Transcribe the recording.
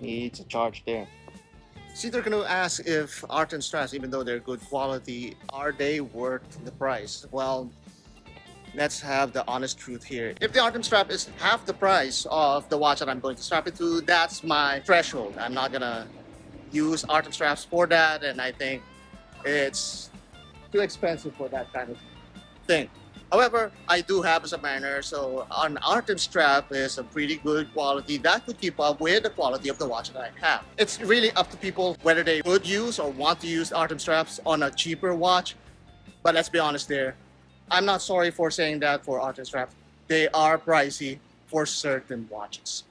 Needs a charge there. See, they're going to ask if Artem straps, even though they're good quality, are they worth the price? Well, let's have the honest truth here. If the Artem strap is half the price of the watch that I'm going to strap it to, that's my threshold. I'm not going to use Artem straps for that, and I think it's too expensive for that kind of thing. However, I do have a submariner, so an Artem strap is a pretty good quality that could keep up with the quality of the watch that I have. It's really up to people whether they would use or want to use Artem straps on a cheaper watch. But let's be honest there, I'm not sorry for saying that for Artem straps. They are pricey for certain watches.